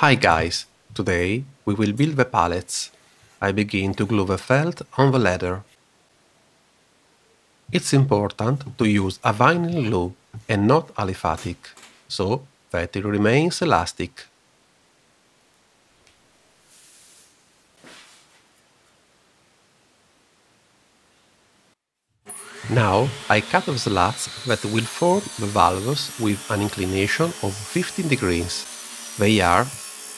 Hi guys, today we will build the pallets. I begin to glue the felt on the leather. It's important to use a vinyl glue and not a lymphatic, so that it remains elastic. Now I cut the slats that will form the valves with an inclination of 15 degrees. They are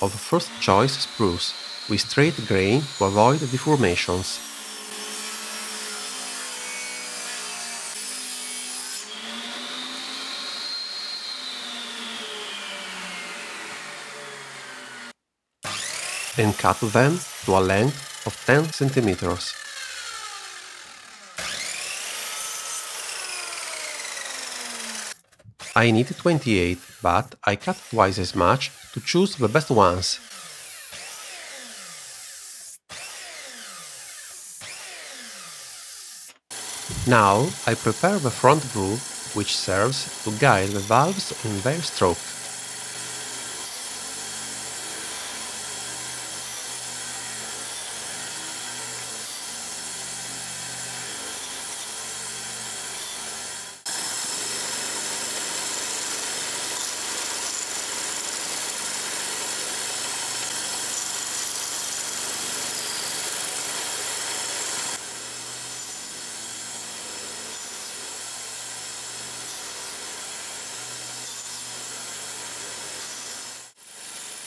of first choice spruce, with straight grain to avoid deformations. And cut them to a length of 10 centimeters. I need 28, but I cut twice as much to choose the best ones. Now I prepare the front groove, which serves to guide the valves in their stroke.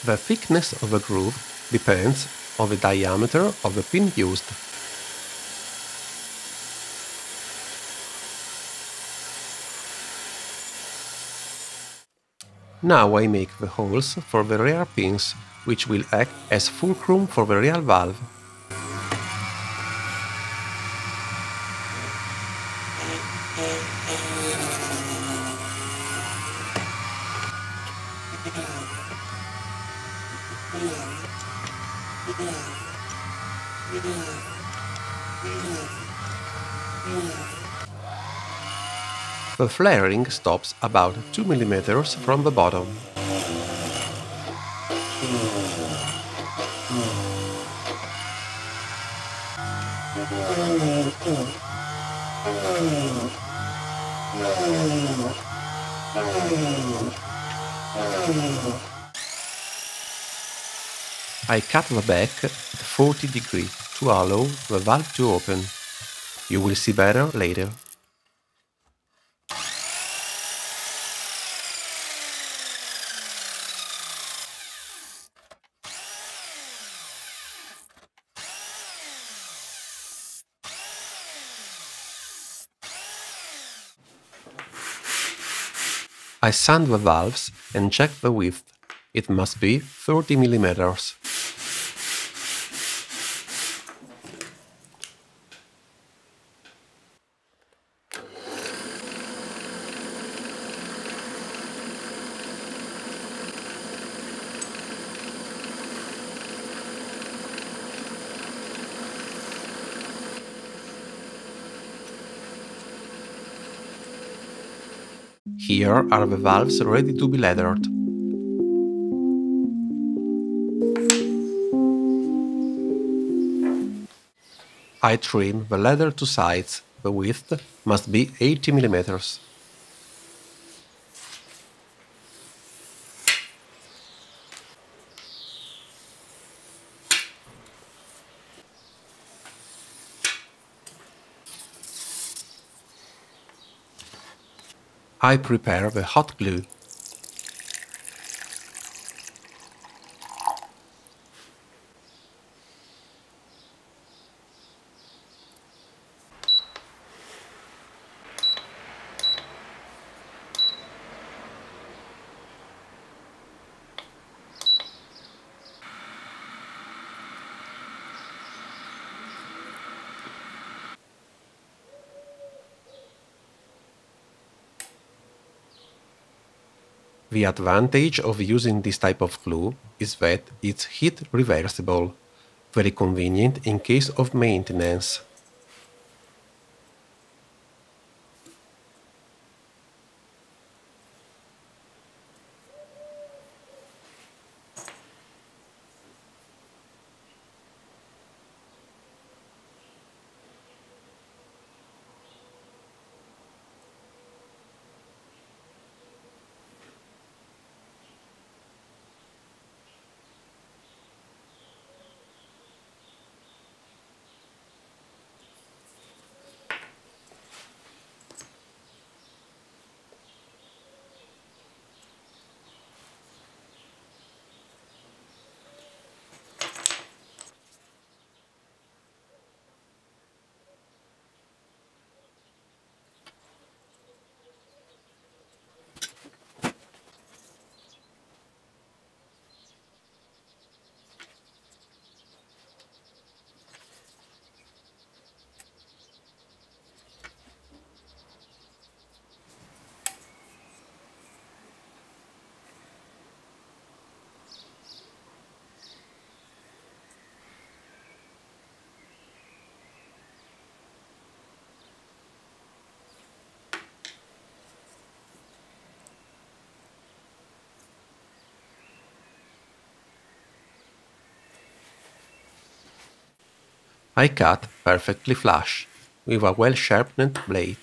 The thickness of the groove depends on the diameter of the pin used. Now I make the holes for the rear pins, which will act as fulcrum for the rear valve. The flaring stops about 2 mm from the bottom. I cut the back at 40 degrees to allow the valve to open. You will see better later. I sand the valves and check the width. It must be 30 mm. Here are the valves ready to be leathered. I trim the leather to sides. The width must be 80 mm. I prepare the hot glue. The advantage of using this type of glue is that it's heat reversible, very convenient in case of maintenance. I cut perfectly flush with a well-sharpened blade.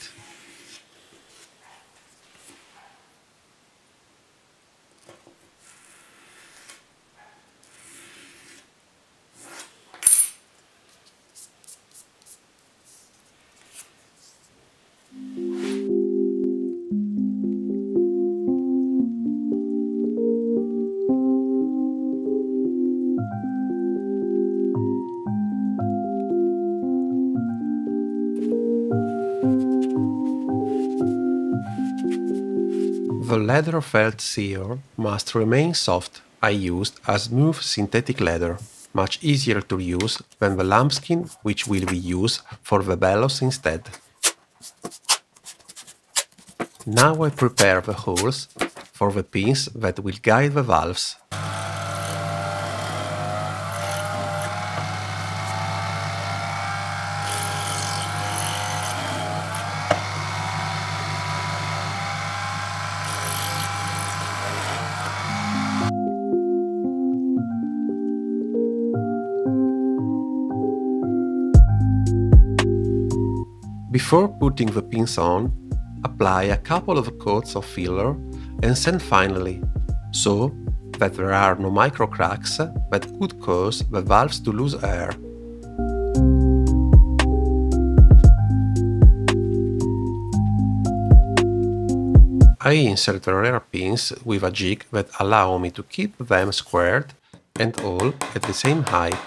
The leather felt sear must remain soft. I used a smooth synthetic leather, much easier to use than the lambskin which will be used for the bellows instead. Now I prepare the holes for the pins that will guide the valves. Before putting the pins on, apply a couple of coats of filler and sand finely, so that there are no micro cracks that could cause the valves to lose air. I insert the rear pins with a jig that allow me to keep them squared and all at the same height.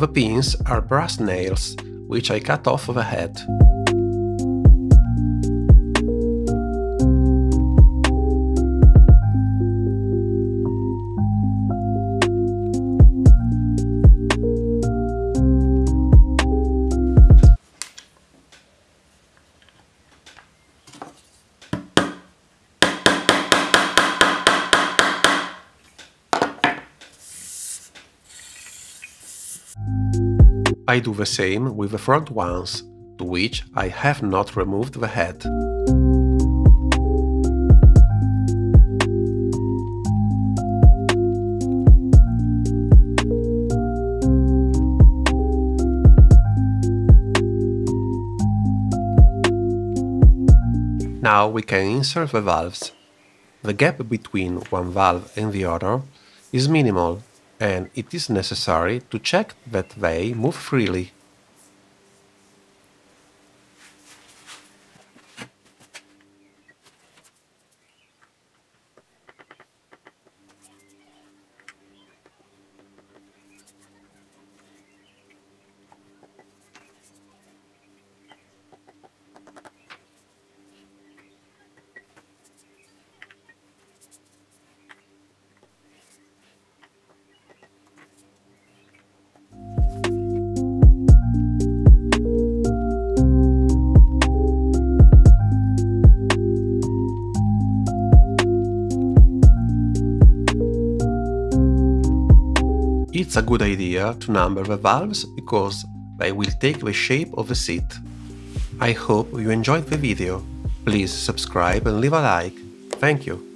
The pins are brass nails, which I cut off the head. I do the same with the front ones, to which I have not removed the head. Now we can insert the valves. The gap between one valve and the other is minimal, and it is necessary to check that they move freely. It's a good idea to number the valves because they will take the shape of the seat. I hope you enjoyed the video. Please subscribe and leave a like. Thank you.